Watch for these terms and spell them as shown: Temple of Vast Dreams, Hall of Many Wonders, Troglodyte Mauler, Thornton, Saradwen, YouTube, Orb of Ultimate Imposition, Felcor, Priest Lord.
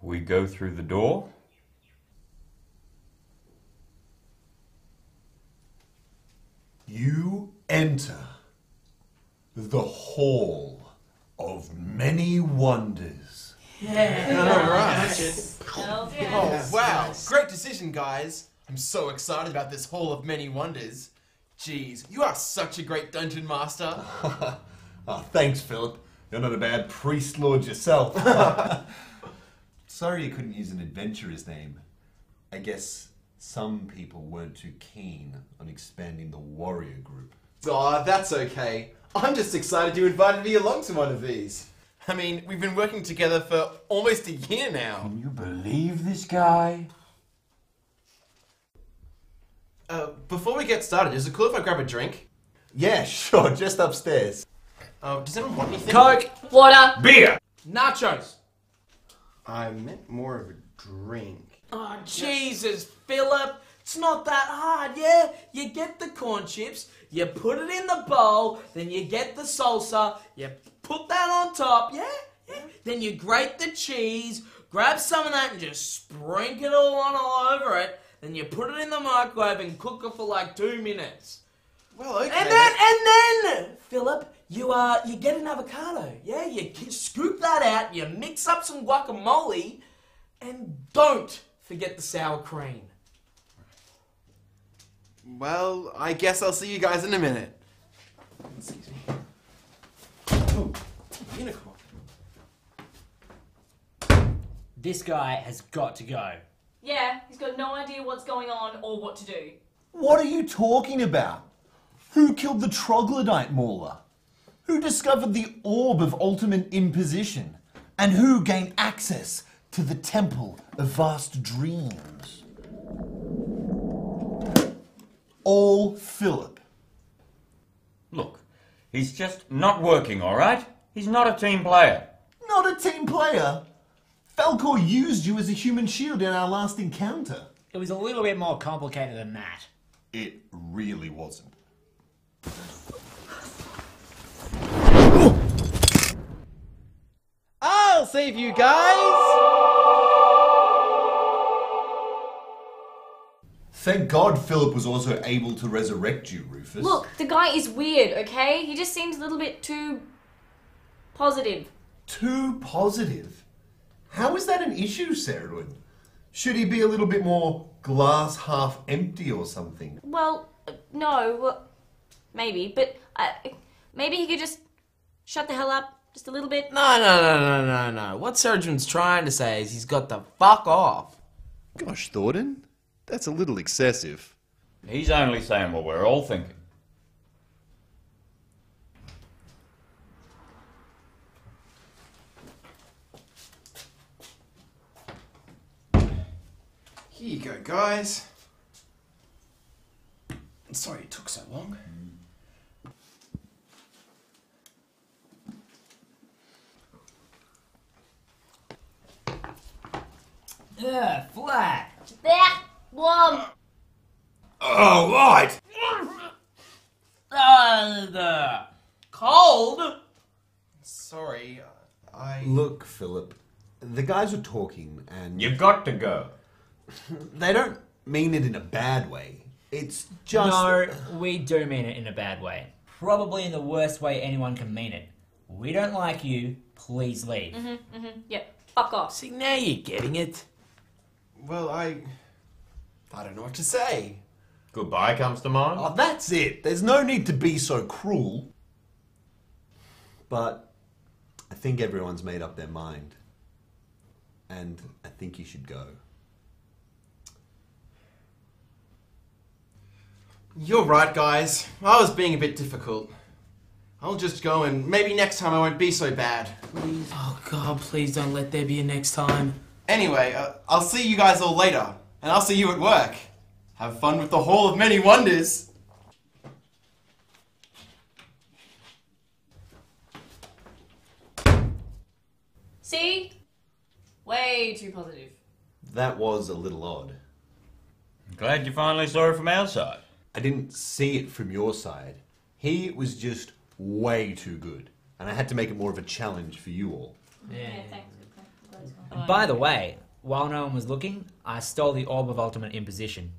We go through the door. You enter the Hall of Many Wonders. Yes. All right. Oh, yes. Oh, wow. Great decision, guys. I'm so excited about this Hall of Many Wonders. Jeez, you are such a great dungeon master. Oh, thanks, Philip. You're not a bad priest lord yourself. Sorry you couldn't use an adventurer's name. I guess some people weren't too keen on expanding the warrior group. Aw, oh, that's okay. I'm just excited you invited me along to one of these. I mean, we've been working together for almost a year now. Can you believe this guy? Before we get started, is it cool if I grab a drink? Yeah, sure, just upstairs. Does anyone want anything? Coke, water, beer, nachos. I meant more of a drink. Oh, Jesus, Philip. It's not that hard, yeah? You get the corn chips, you put it in the bowl, then you get the salsa, you put that on top, yeah? Then you grate the cheese, grab some of that and just sprinkle it all over it, then you put it in the microwave and cook it for like 2 minutes. Well, okay. And then, Philip, you get an avocado, yeah? You scoop that out, you mix up some guacamole, and don't forget the sour cream. Well, I guess I'll see you guys in a minute. Excuse me. Oh, unicorn. This guy has got to go. Yeah, he's got no idea what's going on or what to do. What are you talking about? Who killed the Troglodyte Mauler? Who discovered the Orb of Ultimate Imposition? And who gained access to the Temple of Vast Dreams? All Philip. Look, he's just not working, all right? He's not a team player. Not a team player? Felcor used you as a human shield in our last encounter. It was a little bit more complicated than that. It really wasn't. I'll save you guys! Thank God Philip was also able to resurrect you, Rufus. Look, the guy is weird, okay? He just seems a little bit too positive. Too positive? How is that an issue, Saradwen? Should he be a little bit more glass half empty or something? Well, no, maybe, but maybe he could just shut the hell up. Just a little bit. No. What Saradwen's trying to say is he's got the fuck off. Gosh, Thornton, that's a little excessive. He's only saying what we're all thinking. Here you go, guys. I'm sorry it took so long. Flat. That one. Oh, right. Cold. Sorry, I... Look, Philip, the guys are talking and... You've got to go. They don't mean it in a bad way. It's just... No, we do mean it in a bad way. Probably in the worst way anyone can mean it. We don't like you. Please leave. Yeah, fuck off. See, now you're getting it. Well, I don't know what to say. Goodbye comes to mind. Oh, that's it. There's no need to be so cruel. But I think everyone's made up their mind. And I think you should go. You're right, guys. I was being a bit difficult. I'll just go and maybe next time I won't be so bad. Please. Oh, God, please don't let there be a next time. Anyway, I'll see you guys all later, and I'll see you at work. Have fun with the Hall of Many Wonders. See? Way too positive. That was a little odd. I'm glad you finally saw it from our side. I didn't see it from your side. He was just way too good, and I had to make it more of a challenge for you all. Yeah, thanks. By the way, while no one was looking, I stole the Orb of Ultimate Imposition.